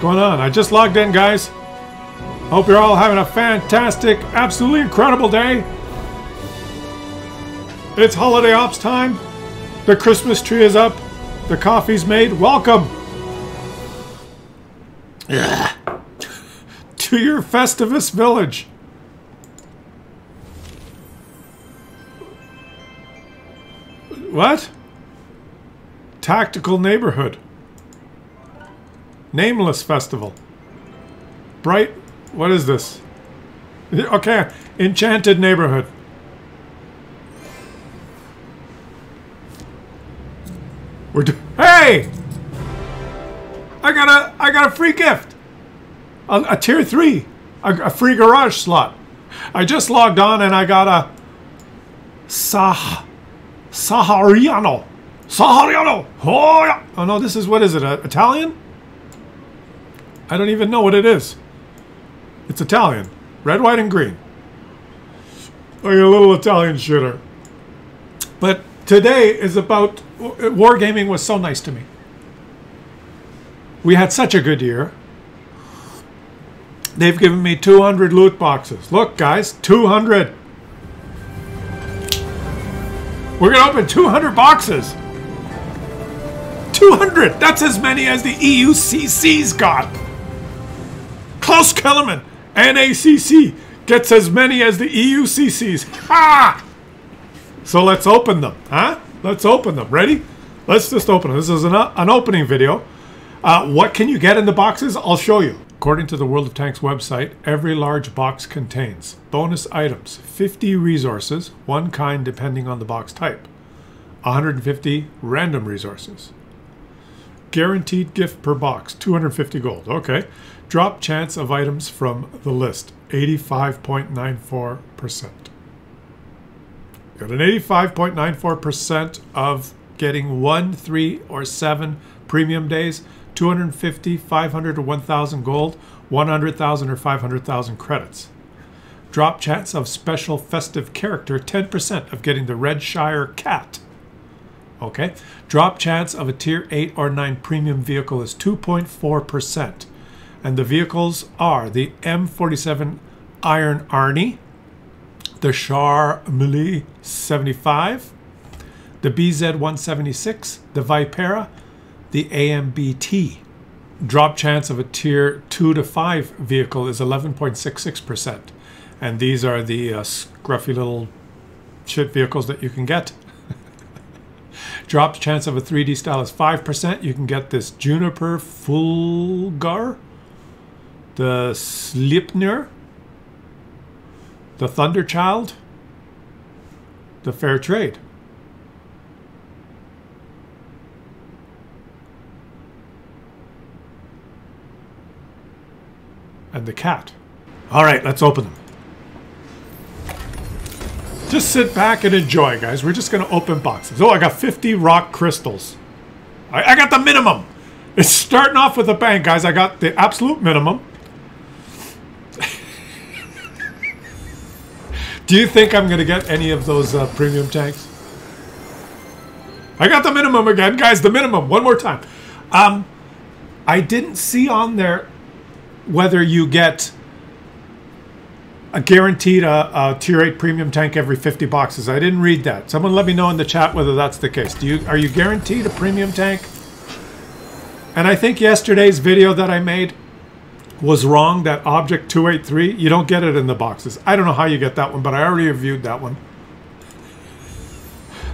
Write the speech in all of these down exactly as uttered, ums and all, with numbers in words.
going on? I just logged in, guys. Hope you're all having a fantastic, absolutely incredible day. It's holiday ops time. The Christmas tree is up. The coffee's made. Welcome to your Festivus village. What? Tactical neighborhood. Nameless festival. Bright. What is this? Okay. Enchanted neighborhood. We're do hey! I got a I got a free gift. A, a tier three. A, a free garage slot. I just logged on and I got a Sah Sahariano. Sahariano. Oh, yeah. Oh no, this is what is it? Uh, Italian? I don't even know what it is. It's Italian. Red, white, and green. Like a little Italian shooter. But today is about... Wargaming was so nice to me. We had such a good year. They've given me two hundred loot boxes. Look, guys. two hundred. We're going to open two hundred boxes. two hundred. That's as many as the E U C C's got. Claus Kellerman, N A C C, gets as many as the E U C C's. Ha! So let's open them, huh? Let's open them. Ready? Let's just open them. This is an, an opening video. Uh, what can you get in the boxes? I'll show you. According to the World of Tanks website, every large box contains bonus items, fifty resources, one kind depending on the box type, one hundred fifty random resources. Guaranteed gift per box, two hundred fifty gold. Okay. Drop chance of items from the list, eighty-five point nine four percent. Got an eighty-five point nine four percent of getting one, three, or seven premium days, two hundred fifty, five hundred, or one thousand gold, one hundred thousand, or five hundred thousand credits. Drop chance of special festive character, ten percent of getting the Redshire Cat. Okay. Drop chance of a tier eight or nine premium vehicle is two point four percent. And the vehicles are the M forty-seven Iron Arnie, the Char Mille seventy-five, the B Z one seventy-six, the Vipera, the A M B T. Drop chance of a tier two to five vehicle is eleven point six six percent. And these are the uh, scruffy little shit vehicles that you can get. Drop chance of a three D style is five percent. You can get this Juniper Fulgar, the Slipnir, the Thunderchild, the Fair Trade. And the cat. All right, let's open them. Just sit back and enjoy, guys. We're just going to open boxes. Oh, I got fifty rock crystals. I, I got the minimum. It's starting off with a bang, guys. I got the absolute minimum. Do you think I'm going to get any of those uh, premium tanks? I got the minimum again, guys. The minimum. One more time. Um, I didn't see on there whether you get... A guaranteed a, a tier eight premium tank every fifty boxes. I didn't read that. Someone let me know in the chat whether that's the case. Do you are you guaranteed a premium tank? And I think yesterday's video that I made was wrong. That Object two eighty-three, you don't get it in the boxes. I don't know how you get that one, but I already reviewed that one.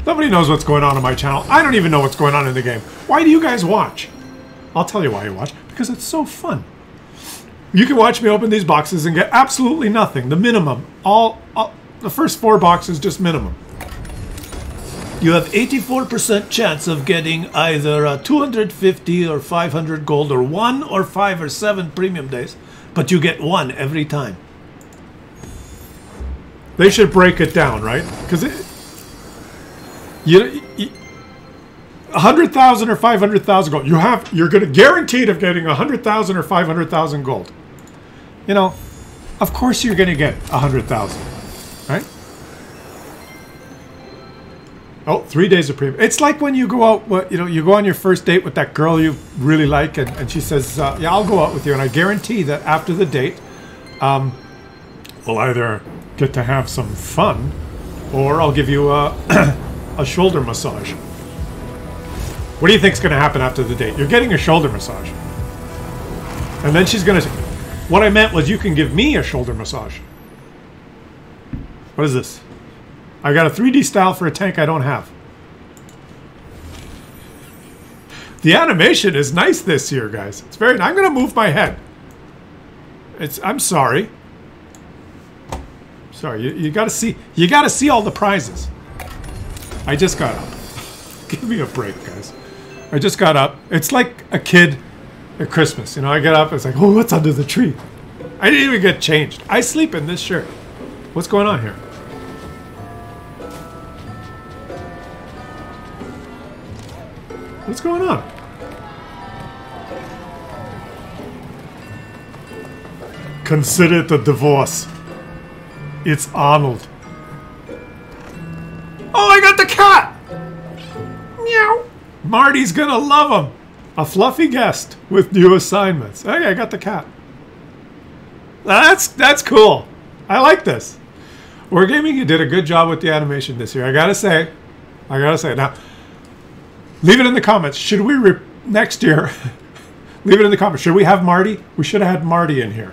Nobody knows what's going on on my channel. I don't even know what's going on in the game. Why do you guys watch? I'll tell you why you watch. Because it's so fun. You can watch me open these boxes and get absolutely nothing. The minimum. All, all the first four boxes, just minimum. You have eighty-four percent chance of getting either uh, two hundred fifty or five hundred gold or one or five or seven premium days, but you get one every time. They should break it down, right? Because it... You, you, one hundred thousand or five hundred thousand gold. You have, you're going to guaranteed of getting one hundred thousand or five hundred thousand gold. You know, of course you're going to get one hundred thousand, right? Oh, three days of premium. It's like when you go out, well, you know, you go on your first date with that girl you really like, and, and she says, uh, yeah, I'll go out with you. And I guarantee that after the date, um, we'll either get to have some fun, or I'll give you a, a shoulder massage. What do you think's going to happen after the date? You're getting a shoulder massage. And then she's going to say, what I meant was you can give me a shoulder massage. What is this? I got a three D style for a tank I don't have. The animation is nice this year, guys. It's very... I'm going to move my head. It's... I'm sorry. Sorry. You, you got to see... You got to see all the prizes. I just got up. Give me a break, guys. I just got up. It's like a kid at Christmas. You know, I get up. It's like, oh, what's under the tree? I didn't even get changed. I sleep in this shirt. What's going on here? What's going on? Consider the divorce. It's Arnold. Oh, I got the cat! Meow. Marty's gonna love him. A fluffy guest with new assignments. Hey, I got the cat. That's that's cool. I like this. Wargaming, you did a good job with the animation this year. I gotta say, I gotta say now. Leave it in the comments. Should we, re next year, leave it in the comments. Should we have Marty? We should have had Marty in here.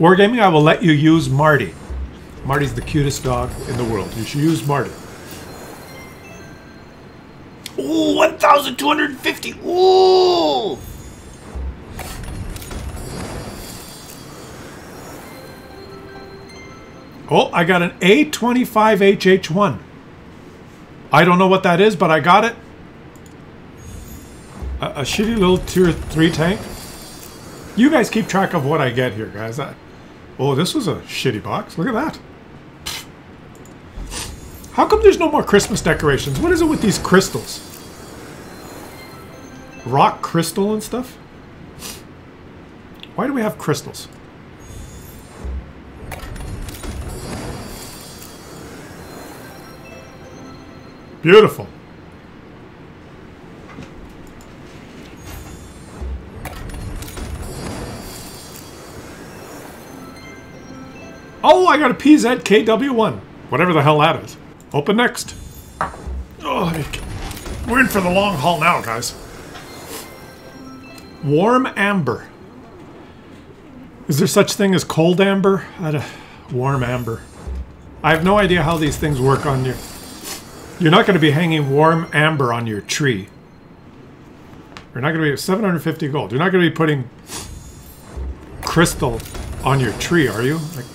Wargaming, I will let you use Marty. Marty's the cutest dog in the world. You should use Marty. Ooh, one thousand two hundred fifty. Ooh! Oh, I got an A twenty-five H H one. I don't know what that is, but I got it. A shitty little tier three tank. You guys keep track of what I get here, guys. I, oh, this was a shitty box. Look at that. How come there's no more Christmas decorations? What is it with these crystals? Rock crystal and stuff? Why do we have crystals? Beautiful. Oh, I got a P Z K W one. Whatever the hell that is. Open next. Oh, we're in for the long haul now, guys. Warm amber. Is there such thing as cold amber? I don't, warm amber. I have no idea how these things work on you. You're not going to be hanging warm amber on your tree. You're not going to be... seven hundred fifty gold. You're not going to be putting crystal on your tree, are you? Like,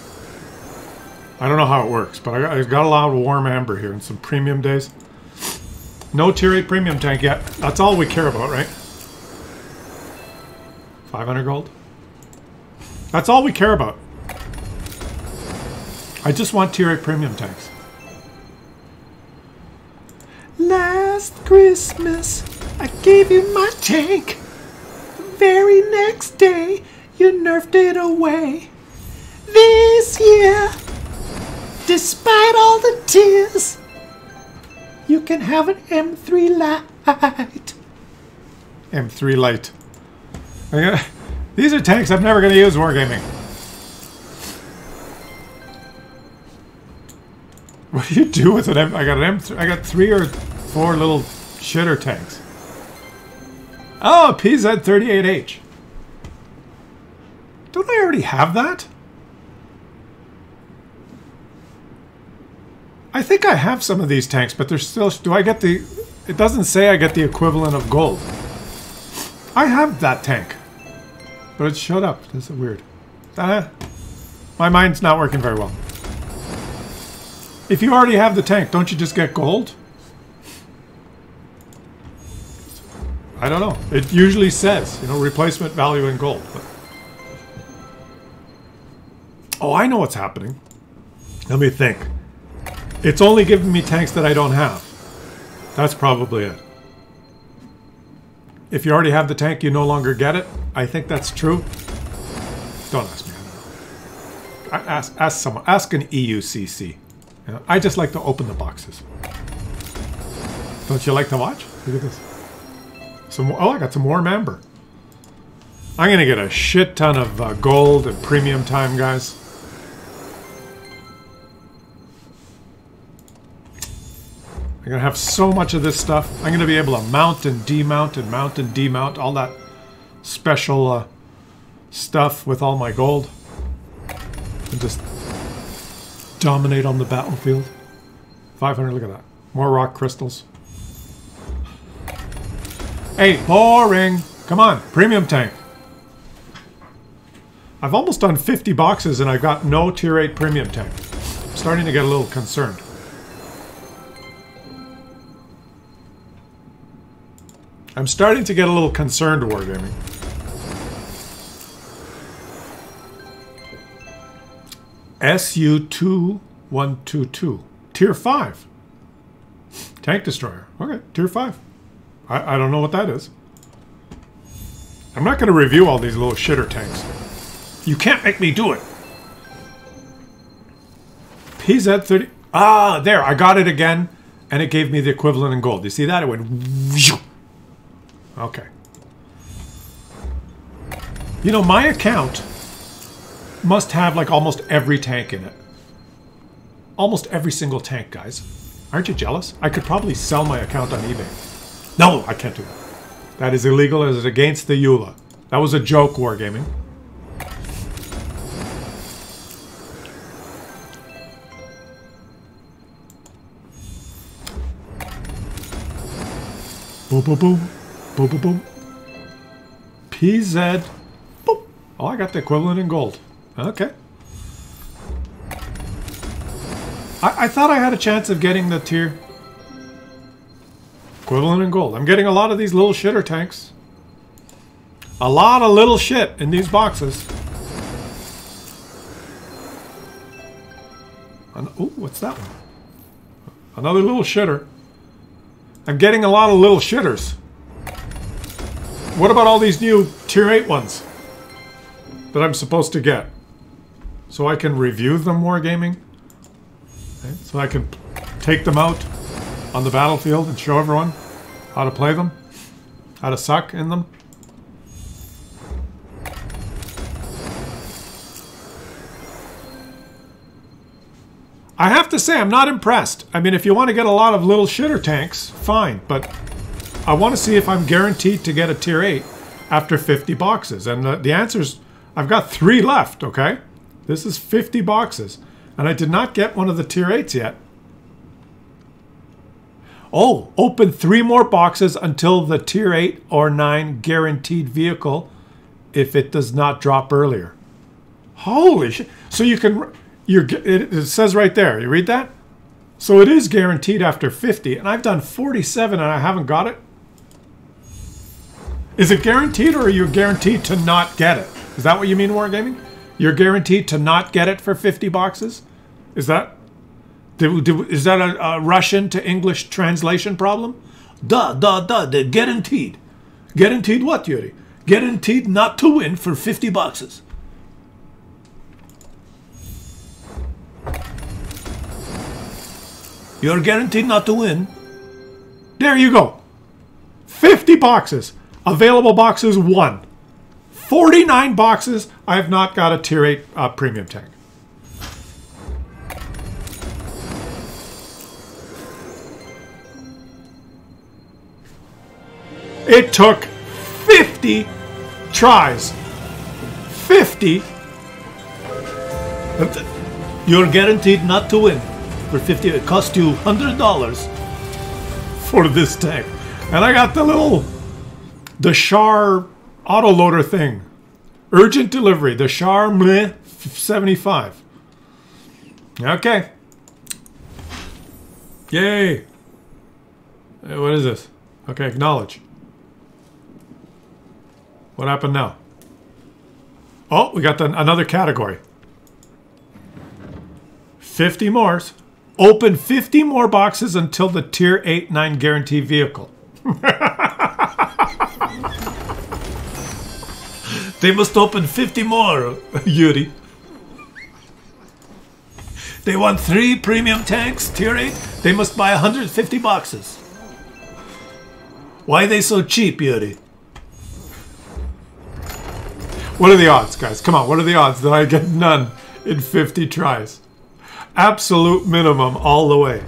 I don't know how it works, but I got a lot of warm amber here in some premium days. No tier eight premium tank yet. That's all we care about, right? five hundred gold. That's all we care about. I just want tier eight premium tanks. Last Christmas, I gave you my tank. The very next day, you nerfed it away. This year... despite all the tears, you can have an M three light. M three light. Gonna, these are tanks I'm never going to use Wargaming. What do you do with an M? I got an M three. I got three or four little shitter tanks. Oh, P Z thirty-eight H. Don't I already have that? I think I have some of these tanks, but there's still... Do I get the... It doesn't say I get the equivalent of gold. I have that tank. But it showed up. That's weird. Uh, my mind's not working very well. If you already have the tank, don't you just get gold? I don't know. It usually says, you know, replacement value in gold. But... Oh, I know what's happening. Let me think. It's only giving me tanks that I don't have. That's probably it. If you already have the tank, you no longer get it. I think that's true. Don't ask me. I don't know. Ask, ask someone. Ask an E U C C. You know, I just like to open the boxes. Don't you like to watch? Look at this. Some, oh, I got some warm amber. I'm gonna get a shit ton of uh, gold at premium time, guys. I'm gonna have so much of this stuff. I'm gonna be able to mount and demount and mount and demount all that special uh, stuff with all my gold, and just dominate on the battlefield. five hundred. Look at that. More rock crystals. Hey, boring. Come on, premium tank. I've almost done fifty boxes and I've got no tier eight premium tank. I'm starting to get a little concerned. I'm starting to get a little concerned, Wargaming. S U twenty-one twenty-two. tier five. Tank destroyer. Okay, tier five. I, I don't know what that is. I'm not going to review all these little shitter tanks. You can't make me do it. P Z thirty. Ah, there. I got it again. And it gave me the equivalent in gold. You see that? It went... Okay. You know, my account must have like almost every tank in it. Almost every single tank, guys. Aren't you jealous? I could probably sell my account on eBay. No, I can't do that. That is illegal as it's against the EULA. That was a joke, Wargaming. Boom, boom, boom. Boom, boom, boom. P Z. Boop. Oh, I got the equivalent in gold. Okay. I, I thought I had a chance of getting the tier equivalent in gold. I'm getting a lot of these little shitter tanks. A lot of little shit in these boxes. An oh, what's that one? Another little shitter. I'm getting a lot of little shitters. What about all these new tier eight ones that I'm supposed to get? So I can review them, Wargaming? Okay, so I can take them out on the battlefield and show everyone how to play them, how to suck in them. I have to say, I'm not impressed. I mean, if you want to get a lot of little shitter tanks, fine, but I want to see if I'm guaranteed to get a tier eight after fifty boxes. And the, the answer is, I've got three left, okay? This is fifty boxes. And I did not get one of the tier eights yet. Oh, open three more boxes until the tier eight or nine guaranteed vehicle if it does not drop earlier. Holy shit. So you can, you're, it, it says right there, you read that? So it is guaranteed after fifty, and I've done forty-seven and I haven't got it. Is it guaranteed or are you guaranteed to not get it? Is that what you mean, Wargaming? You're guaranteed to not get it for fifty boxes? Is that did, did, is that a, a Russian to English translation problem? Duh, duh, duh, they're guaranteed. Guaranteed what, Yuri? Guaranteed not to win for fifty boxes. You're guaranteed not to win. There you go. fifty boxes. Available boxes, one. forty-nine boxes, I have not got a tier eight uh, premium tank. It took fifty tries. fifty. You're guaranteed not to win. For fifty, it cost you one hundred dollars for this tank. And I got the little, the Char auto loader thing. Urgent delivery, the Char Mille seventy-five. Okay. Yay. What is this? Okay, acknowledge. What happened now? Oh, we got the, another category. fifty more. Open fifty more boxes until the tier eight nine guarantee vehicle. They must open fifty more, Yuri. They want three premium tanks, tier eight. They must buy one hundred fifty boxes. Why are they so cheap, Yuri? What are the odds, guys? Come on, what are the odds that I get none in fifty tries? Absolute minimum all the way.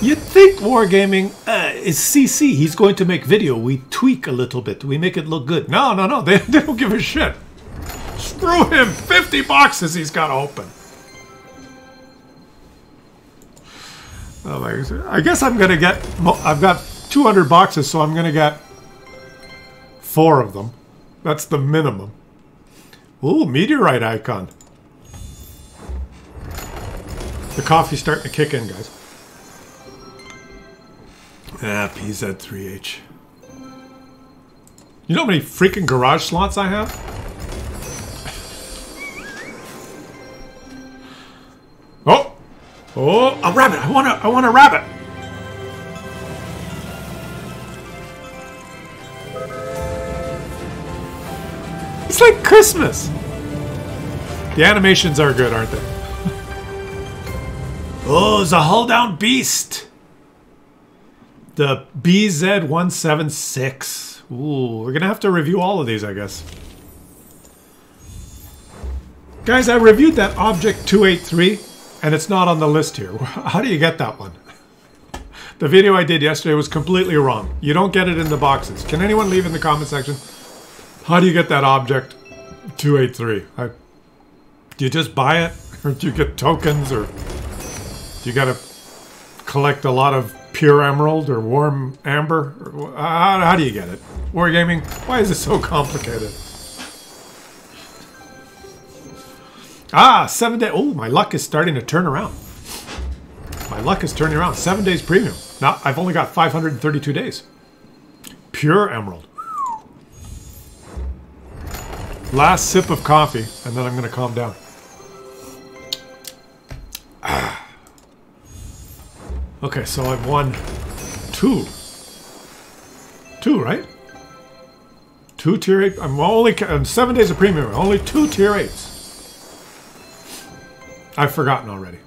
You'd think Wargaming uh, is C C. He's going to make video. We tweak a little bit. We make it look good. No, no, no. They, they don't give a shit. Screw him. fifty boxes he's got to open. Oh my God. I guess I'm going to get... I've got two hundred boxes, so I'm going to get four of them. That's the minimum. Ooh, meteorite icon. The coffee's starting to kick in, guys. Ah, P Z three H. You know how many freaking garage slots I have? Oh! Oh, a rabbit! I want a, I want a rabbit! It's like Christmas! The animations are good, aren't they? Oh, it's a hull-down beast! The B Z one seventy-six. Ooh, we're going to have to review all of these, I guess. Guys, I reviewed that Object two eighty-three, and it's not on the list here. How do you get that one? The video I did yesterday was completely wrong. You don't get it in the boxes. Can anyone leave in the comment section? How do you get that Object two eighty-three? I, do you just buy it? Or do you get tokens? Or do you got to collect a lot of pure emerald or warm amber? How, how do you get it? Wargaming, why is it so complicated? Ah, seven day. Oh, my luck is starting to turn around. My luck is turning around. Seven days premium. Now, I've only got five hundred thirty-two days. Pure emerald. Last sip of coffee, and then I'm going to calm down. Ah. Okay, so I've won two. Two, right? Two tier eight. I'm only I'm seven days of premium. Only two tier eights. I've forgotten already.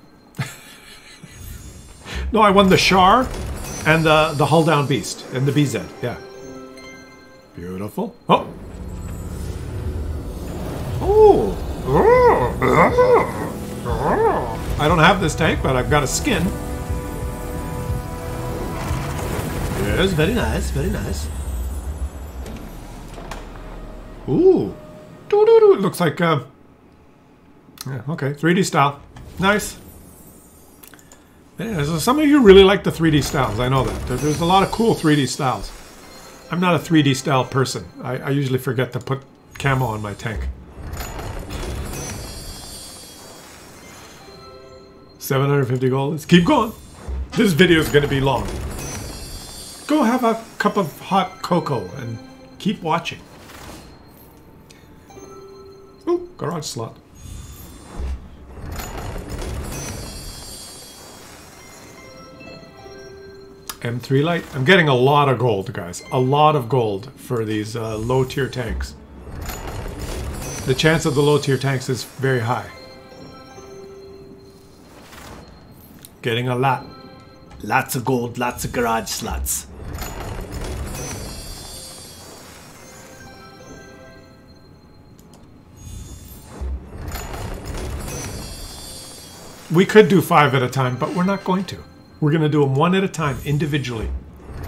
No, I won the Char and the the hull down beast and the B Z. Yeah. Beautiful. Oh. Oh. I don't have this tank, but I've got a skin. Yes, very nice, very nice. Ooh. Doo -doo -doo. It looks like, uh... yeah, okay, three D style. Nice. Yeah, so some of you really like the three D styles, I know that. There's a lot of cool three D styles. I'm not a three D style person. I, I usually forget to put camo on my tank. seven hundred fifty gold. Let's keep going. This video is going to be long. Go have a cup of hot cocoa and keep watching. Ooh, garage slot. M three light. I'm getting a lot of gold, guys. A lot of gold for these uh, low-tier tanks. The chance of the low-tier tanks is very high. Getting a lot. Lots of gold, lots of garage slots. We could do five at a time, but we're not going to. We're going to do them one at a time, individually,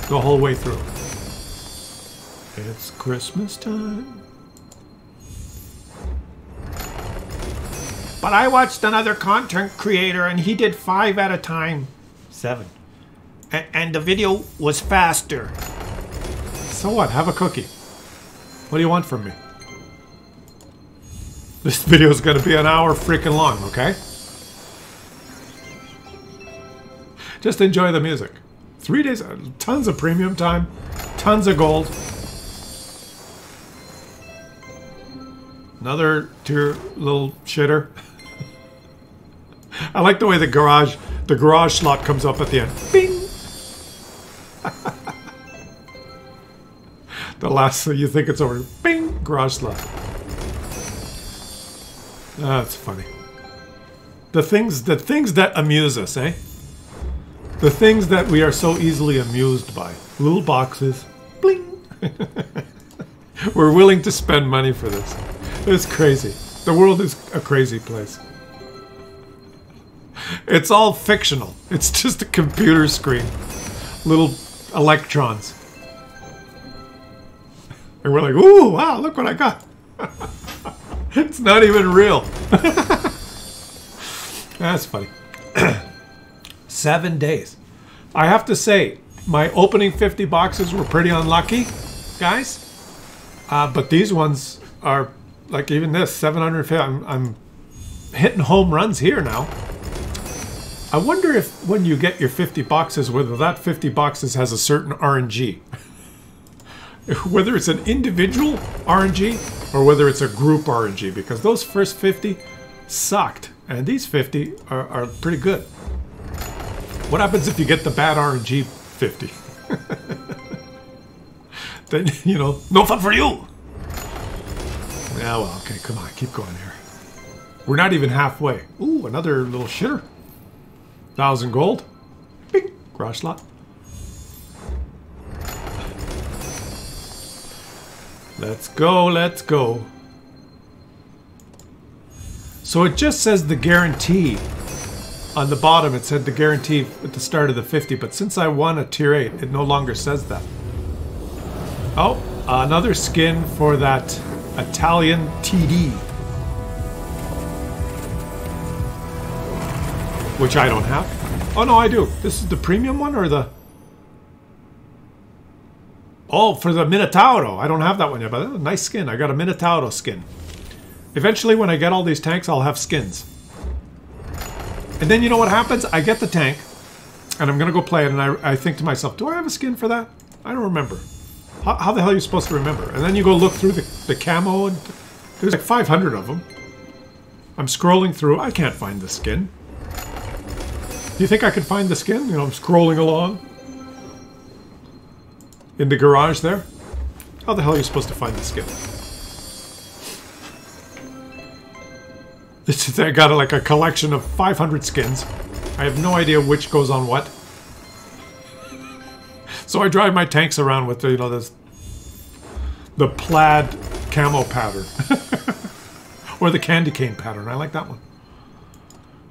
the whole way through. It's Christmas time. But I watched another content creator and he did five at a time. Seven. A and the video was faster. So what? Have a cookie. What do you want from me? This video is going to be an hour freaking long, okay? Just enjoy the music. Three days, tons of premium time, tons of gold. Another tier little shitter. I like the way the garage, the garage slot comes up at the end. Bing! The last thing you think it's over. Bing! Garage slot. That's funny. The things, the things that amuse us, eh? The things that we are so easily amused by. Little boxes, We're willing to spend money for this. It's crazy. The world is a crazy place. It's all fictional. It's just a computer screen. Little electrons. And we're like, ooh, wow, look what I got. It's not even real. That's funny. Seven days. I have to say, my opening fifty boxes were pretty unlucky, guys. Uh, but these ones are, like even this, seven hundred fifty. I'm, I'm hitting home runs here now. I wonder if when you get your fifty boxes, whether that fifty boxes has a certain R N G. Whether it's an individual R N G or whether it's a group R N G, because those first fifty sucked. And these fifty are, are pretty good. What happens if you get the bad R N G fifty? Then, you know, no fun for you! Yeah, well, okay, come on, keep going here. We're not even halfway. Ooh, another little shitter. Thousand gold. Bing! Garage lot. Let's go, let's go. So it just says the guarantee. On the bottom it said the guarantee at the start of the fifty, but since I won a tier eight, it no longer says that. Oh, another skin for that Italian T D. Which I don't have. Oh no, I do. This is the premium one or the... Oh, for the Minotauro. I don't have that one yet, but that's a nice skin. I got a Minotauro skin. Eventually, when I get all these tanks, I'll have skins. And then you know what happens? I get the tank, and I'm going to go play it, and I, I think to myself, do I have a skin for that? I don't remember. How, how the hell are you supposed to remember? And then you go look through the, the camo, and there's like five hundred of them. I'm scrolling through. I can't find the skin. Do you think I could find the skin? You know, I'm scrolling along. In the garage there? How the hell are you supposed to find the skin? It's, I got like a collection of five hundred skins. I have no idea which goes on what. So I drive my tanks around with the, you know, this, the plaid camo pattern. Or the candy cane pattern. I like that one.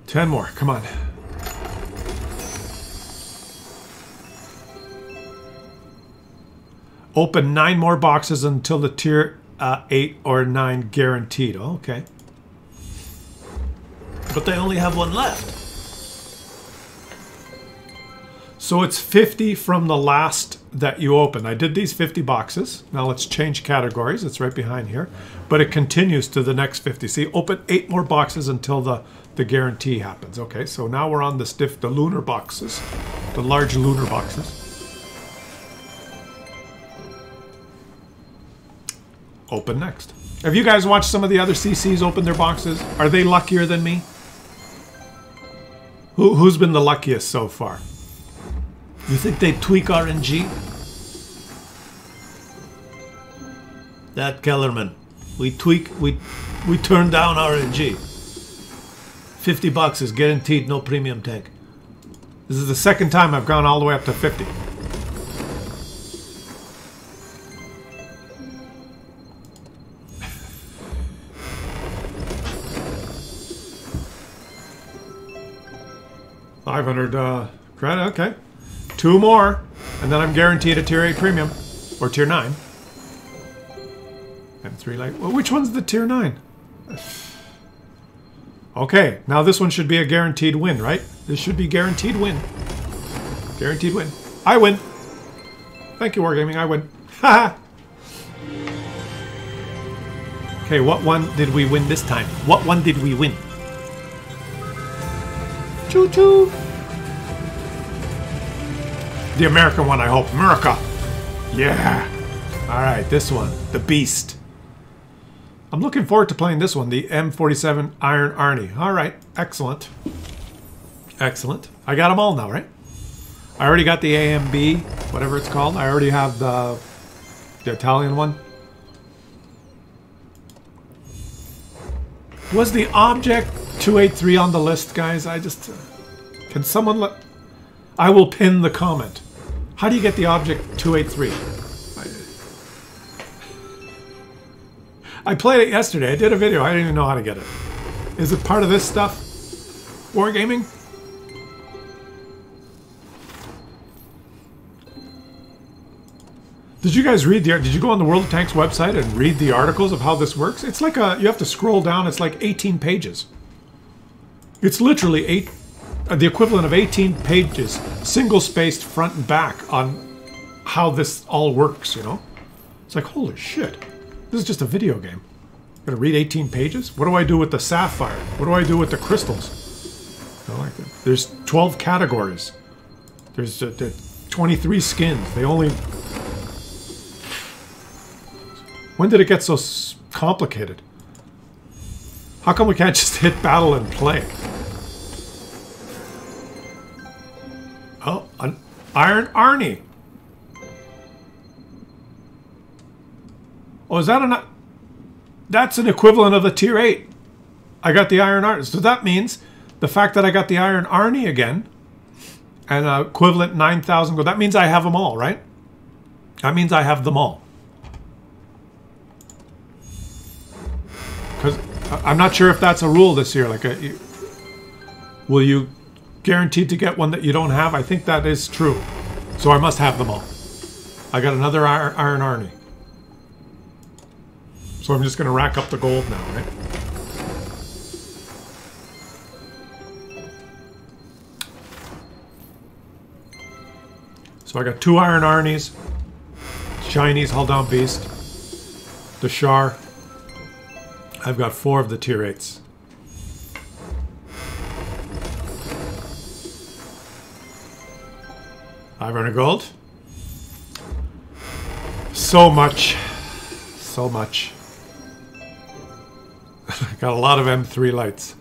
Ten more. Come on. Open nine more boxes until the tier uh, eight or nine guaranteed. Oh, okay. But they only have one left. So it's fifty from the last that you open. I did these fifty boxes. Now let's change categories. It's right behind here. But it continues to the next fifty. See, open eight more boxes until the, the guarantee happens. Okay, so now we're on the stiff, the lunar boxes. The large lunar boxes. Open next. Have you guys watched some of the other C Cs open their boxes? Are they luckier than me? Who, who's been the luckiest so far? You think they tweak R N G? That Kellerman. We tweak, we, we turn down R N G. fifty boxes, guaranteed, no premium tank. This is the second time I've gone all the way up to fifty. five hundred uh, credit, okay. Two more, and then I'm guaranteed a tier eight premium, or tier nine. M three light, well, which one's the tier nine? Okay, now this one should be a guaranteed win, right? This should be guaranteed win. Guaranteed win. I win. Thank you, Wargaming, I win. Haha. Okay, what one did we win this time? What one did we win? Choo choo! The American one, I hope. America! Yeah! Alright, this one. The Beast. I'm looking forward to playing this one. The M forty-seven Iron Arnie. Alright, excellent. Excellent. I got them all now, right? I already got the A M B, whatever it's called. I already have the, the Italian one. Was the Object two eighty-three on the list, guys? I just... Uh, can someone let... I will pin the comment. How do you get the Object two eighty-three? I played it yesterday. I did a video. I didn't even know how to get it. Is it part of this stuff? Wargaming? Did you guys read the... Did you go on the World of Tanks website and read the articles of how this works? It's like a... You have to scroll down. It's like eighteen pages. It's literally eight... The equivalent of eighteen pages, single-spaced front and back on how this all works, you know? It's like, holy shit. This is just a video game. I'm gonna read eighteen pages? What do I do with the sapphire? What do I do with the crystals? I like that. There's twelve categories. There's uh, twenty-three skins. They only... When did it get so complicated? How come we can't just hit battle and play? Oh, an Iron Arnie. Oh, is that an... That's an equivalent of the tier eight. I got the Iron Arnie. So that means the fact that I got the Iron Arnie again and uh, equivalent nine thousand gold. That means I have them all, right? That means I have them all. Because I'm not sure if that's a rule this year. Like, a, you, will you... guaranteed to get one that you don't have? I think that is true. So I must have them all. I got another Iron, Iron Arnie. So I'm just going to rack up the gold now, right? So I got two Iron Arnies. Chinese Hull Down Beast. The Char. I've got four of the tier eights. I've earned gold. So much. So much. Got a lot of M three lights.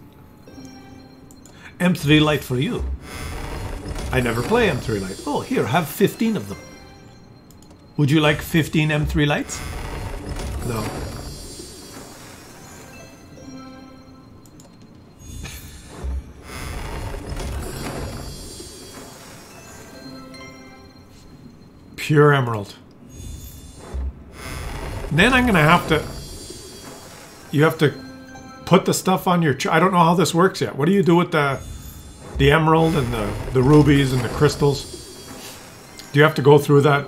M three light for you. I never play M three light. Oh, here, have fifteen of them. Would you like fifteen M three lights? No. Pure emerald. Then I'm going to have to... You have to put the stuff on your... I don't know how this works yet. What do you do with the the emerald and the, the rubies and the crystals? Do you have to go through that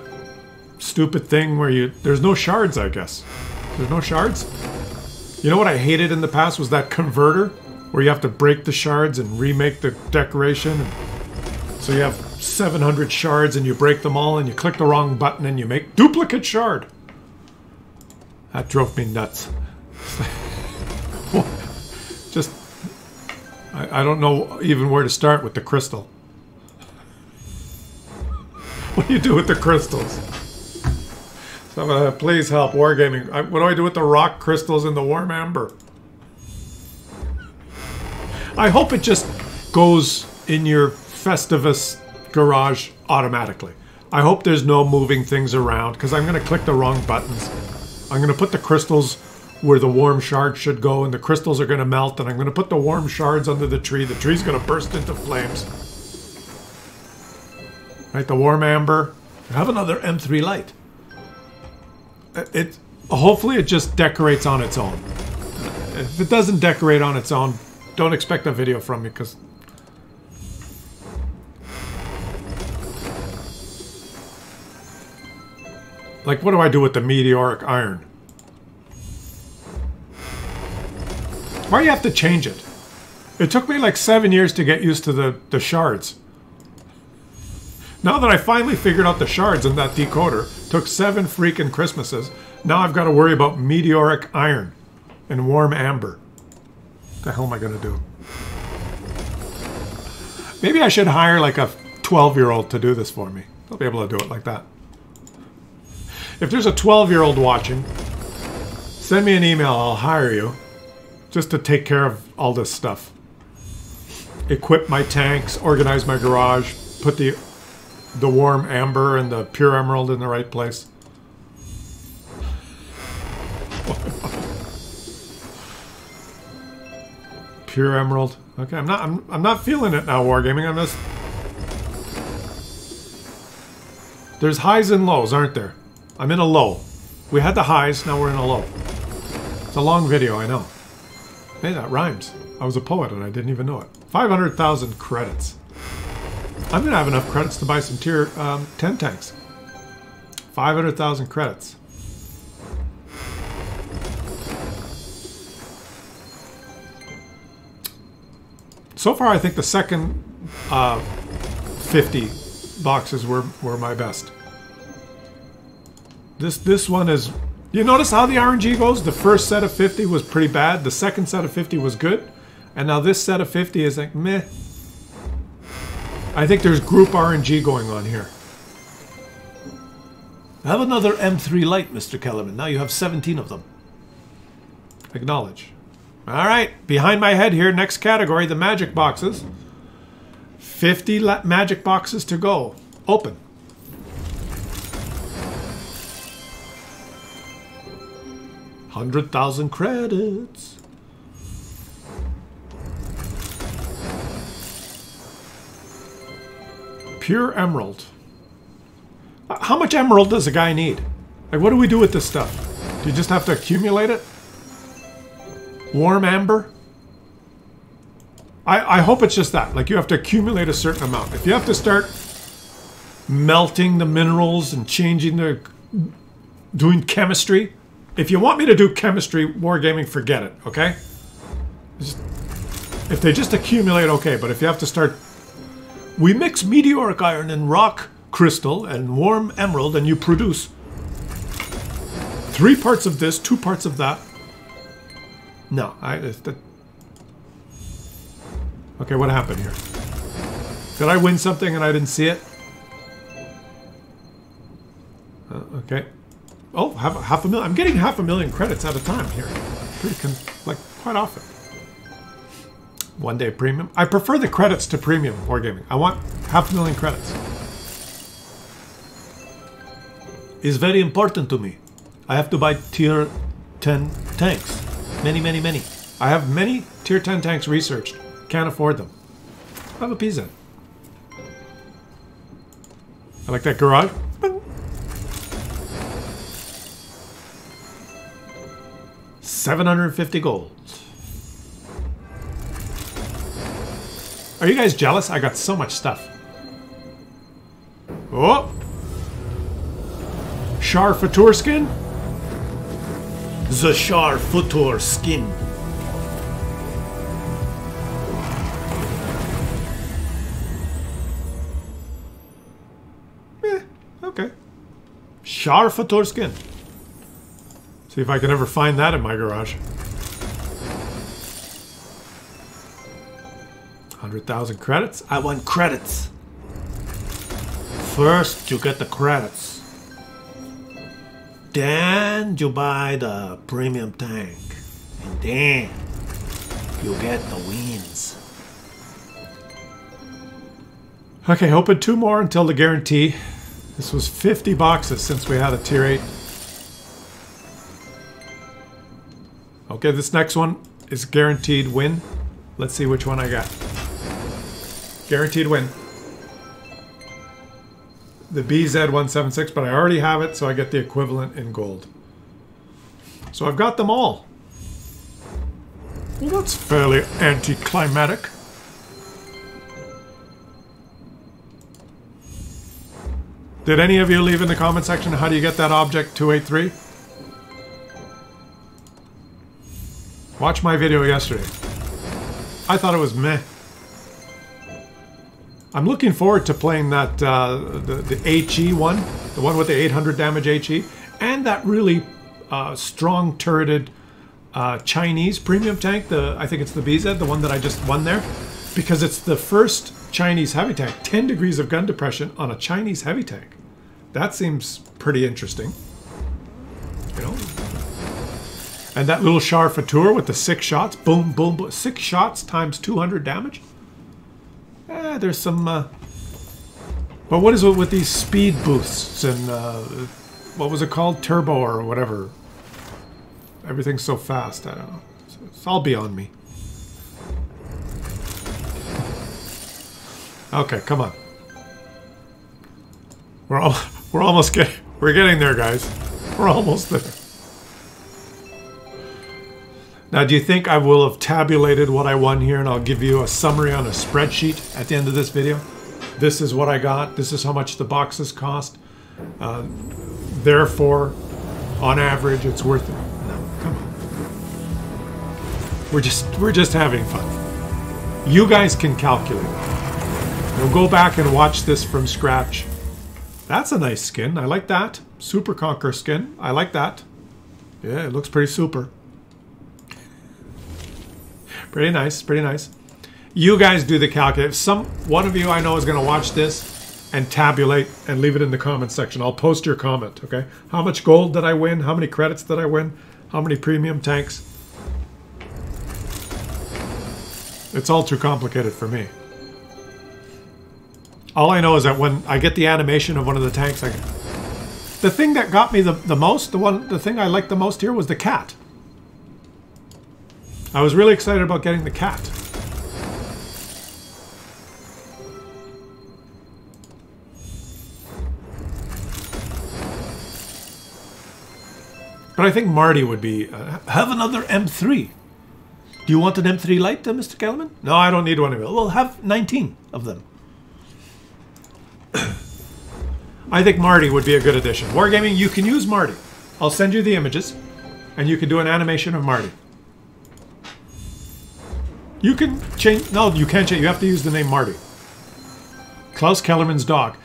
stupid thing where you... There's no shards, I guess. There's no shards? You know what I hated in the past was that converter where you have to break the shards and remake the decoration. So you have... seven hundred shards and you break them all and you click the wrong button and you make duplicate shard. That drove me nuts. Just I, I don't know even where to start with the crystal. What do you do with the crystals? So I'm gonna, please help Wargaming. I, what do I do with the rock crystals and the warm amber? I hope it just goes in your Festivus garage automatically. I hope there's no moving things around because I'm going to click the wrong buttons. I'm going to put the crystals where the warm shard should go and the crystals are going to melt and I'm going to put the warm shards under the tree. The tree's going to burst into flames. Right, the warm amber. I have another M three light. It, it hopefully it just decorates on its own. If it doesn't decorate on its own, don't expect a video from me because like, what do I do with the meteoric iron? Why do you have to change it? It took me like seven years to get used to the, the shards. Now that I finally figured out the shards in that decoder, took seven freaking Christmases, now I've got to worry about meteoric iron and warm amber. What the hell am I going to do? Maybe I should hire like a twelve-year-old to do this for me. I'll be able to do it like that. If there's a twelve-year-old watching, send me an email. I'll hire you just to take care of all this stuff. Equip my tanks, organize my garage, put the the warm amber and the pure emerald in the right place. Pure emerald. Okay, I'm not. I'm, I'm not feeling it now. Wargaming. I'm just. There's highs and lows, aren't there? I'm in a low. We had the highs, now we're in a low. It's a long video, I know. Hey, that rhymes. I was a poet and I didn't even know it. five hundred thousand credits. I'm going to have enough credits to buy some tier um, ten tanks. five hundred thousand credits. So far, I think the second uh, fifty boxes were, were my best. This, this one is... You notice how the R N G goes? The first set of fifty was pretty bad. The second set of fifty was good. And now this set of fifty is like, meh. I think there's group R N G going on here. Have another M three light, Mister Kellerman. Now you have seventeen of them. Acknowledge. All right. Behind my head here, next category, the magic boxes. fifty magic boxes to go. Open. one hundred thousand credits. Pure emerald. How much emerald does a guy need? Like, what do we do with this stuff? Do you just have to accumulate it? Warm amber? I, I hope it's just that. Like, you have to accumulate a certain amount. If you have to start melting the minerals and changing the... doing chemistry... If you want me to do chemistry, Wargaming, forget it, okay? Just, if they just accumulate, okay, but if you have to start... We mix meteoric iron and rock crystal and warm emerald and you produce three parts of this, two parts of that. No, I... That, okay, what happened here? Did I win something and I didn't see it? Uh, okay. Oh, half, half a million. I'm getting half a million credits at a time here. Pretty con like, quite often. One day premium. I prefer the credits to premium Wargaming. I want half a million credits. It's very important to me. I have to buy tier ten tanks. Many, many, many. I have many tier ten tanks researched. Can't afford them. I have a P Z. I like that garage. seven hundred fifty gold. Are you guys jealous? I got so much stuff. Oh! Char Futur skin? The Char Futur skin. Eh, okay. Char Futur skin. See if I can ever find that in my garage. one hundred thousand credits? I want credits. First, you get the credits. Then, you buy the premium tank. And then, you get the wins. Okay, open two more until the guarantee. This was fifty boxes since we had a tier eight. Okay, this next one is guaranteed win. Let's see which one I got. Guaranteed win. The B Z one seventy-six, but I already have it, so I get the equivalent in gold. So I've got them all. Well, that's fairly anticlimactic. Did any of you leave in the comment section, how do you get that Object two eighty-three? Watch my video yesterday. I thought it was meh. I'm looking forward to playing that uh, the, the H E one, the one with the eight hundred damage H E, and that really uh, strong turreted uh, Chinese premium tank. The I think it's the B Z, the one that I just won there, because it's the first Chinese heavy tank. ten degrees of gun depression on a Chinese heavy tank. That seems pretty interesting. You know. And that little Char Futur with the six shots, boom, boom, boom, six shots times two hundred damage. Eh, there's some, uh... But what is it with these speed boosts and, uh... what was it called? Turbo or whatever. Everything's so fast, I don't know. It's all beyond me. Okay, come on. We're, all, we're almost getting... We're getting there, guys. We're almost there. Now, do you think I will have tabulated what I won here, and I'll give you a summary on a spreadsheet at the end of this video? This is what I got. This is how much the boxes cost. Uh, therefore, on average, it's worth it. No, come on. We're just, we're just having fun. You guys can calculate. Now go back and watch this from scratch. That's a nice skin. I like that. Super Conqueror skin. I like that. Yeah, it looks pretty super. Pretty nice. Pretty nice. You guys do the calculate. If some one of you I know is going to watch this and tabulate and leave it in the comment section. I'll post your comment, okay? How much gold did I win? How many credits did I win? How many premium tanks? It's all too complicated for me. All I know is that when I get the animation of one of the tanks, I get... The thing that got me the, the most, the one, the thing I liked the most here was the cat. I was really excited about getting the cat. But I think Marty would be, uh, have another M three. Do you want an M three light then, Mister Kellerman? No, I don't need one of them. We'll have nineteen of them. I think Marty would be a good addition. Wargaming, you can use Marty. I'll send you the images, and you can do an animation of Marty. You can change... No, you can't change. You have to use the name Marty. Claus Kellerman's dog.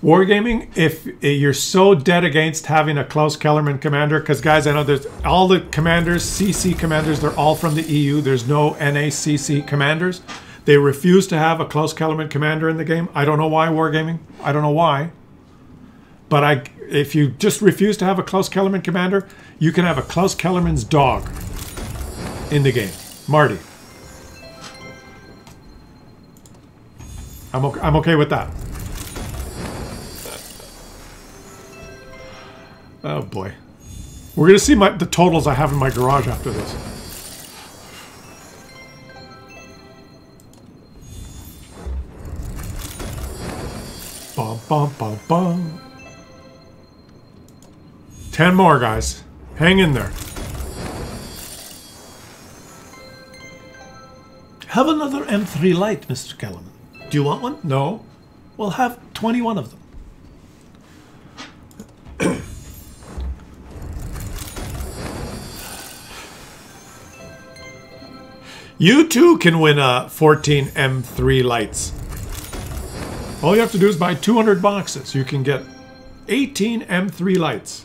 Wargaming, if you're so dead against having a Claus Kellerman commander, because guys, I know there's all the commanders, C C commanders, they're all from the E U. There's no N A C C commanders. They refuse to have a Claus Kellerman commander in the game. I don't know why, Wargaming. I don't know why. But I, if you just refuse to have a Claus Kellerman commander, you can have a Claus Kellerman's dog in the game. Marty. I'm okay, I'm okay with that. Oh boy. We're going to see my, the totals I have in my garage after this. Bum, bum, bum, bum. Ten more, guys. Hang in there. Have another M three light, Mister Kellerman. Do you want one? No. We'll have twenty-one of them. You too can win a fourteen M three lights. All you have to do is buy two hundred boxes. You can get eighteen M three lights.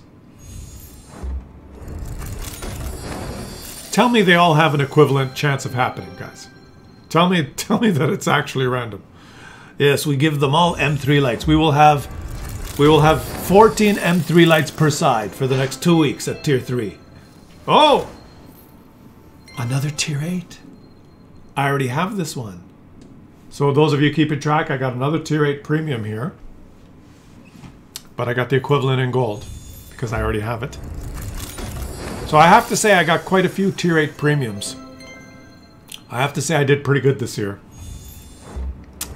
Tell me they all have an equivalent chance of happening, guys. Tell me, tell me that it's actually random. Yes, we give them all M three lights. We will have, we will have fourteen M three lights per side for the next two weeks at tier three. Oh, another tier eight. I already have this one. So those of you keeping track, I got another tier eight premium here. But I got the equivalent in gold because I already have it. So I have to say I got quite a few tier eight premiums. I have to say I did pretty good this year.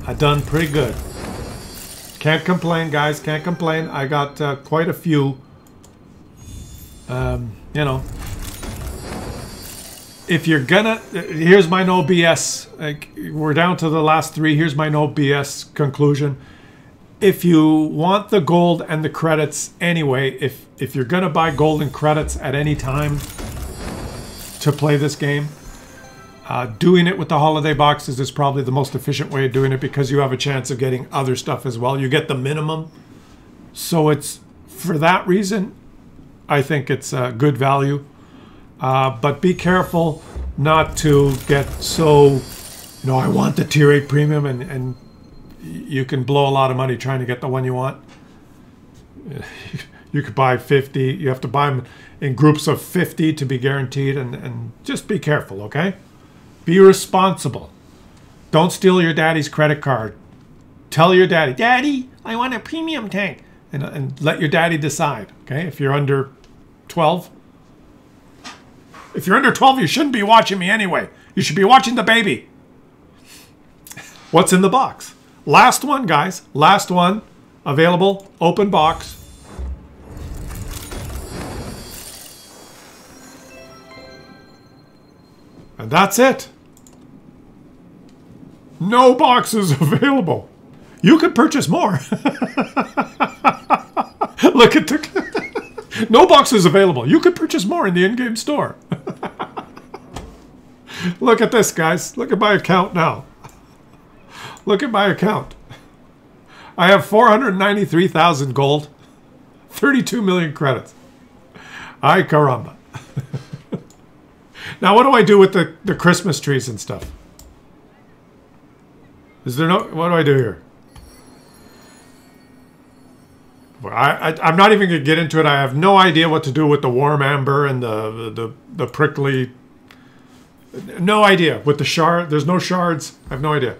I done pretty good. Can't complain, guys. Can't complain. I got uh, quite a few, um, you know... If you're gonna, here's my no B S, like, we're down to the last three, here's my no B S conclusion. If you want the gold and the credits anyway, if, if you're gonna buy gold and credits at any time to play this game, uh, doing it with the holiday boxes is probably the most efficient way of doing it because you have a chance of getting other stuff as well. You get the minimum. So it's, for that reason, I think it's a good value. Uh, but be careful not to get so, you know, I want the tier eight premium, and, and you can blow a lot of money trying to get the one you want. You could buy fifty. You have to buy them in groups of fifty to be guaranteed, and, and just be careful, okay? Be responsible. Don't steal your daddy's credit card. Tell your daddy, Daddy, I want a premium tank. And, and let your daddy decide, okay, if you're under twelve. If you're under twelve, you shouldn't be watching me anyway. You should be watching the baby. What's in the box? Last one, guys. Last one. Available. Open box. And that's it. No boxes available. You could purchase more. Look at the... No boxes available. You could purchase more in the in-game store. Look at this, guys. Look at my account now. Look at my account. I have four hundred ninety-three thousand gold, thirty-two million credits. Ay caramba. Now, what do I do with the, the Christmas trees and stuff? Is there no... What do I do here? Well, I, I, I'm not even going to get into it. I have no idea what to do with the warm amber and the, the, the prickly... No idea. With the shard, there's no shards. I have no idea.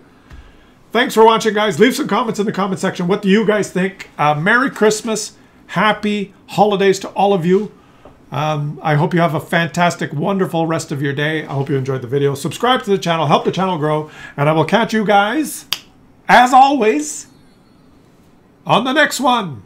Thanks for watching, guys. Leave some comments in the comment section. What do you guys think? Uh, Merry Christmas. Happy holidays to all of you. Um, I hope you have a fantastic, wonderful rest of your day. I hope you enjoyed the video. Subscribe to the channel. Help the channel grow. And I will catch you guys, as always, on the next one.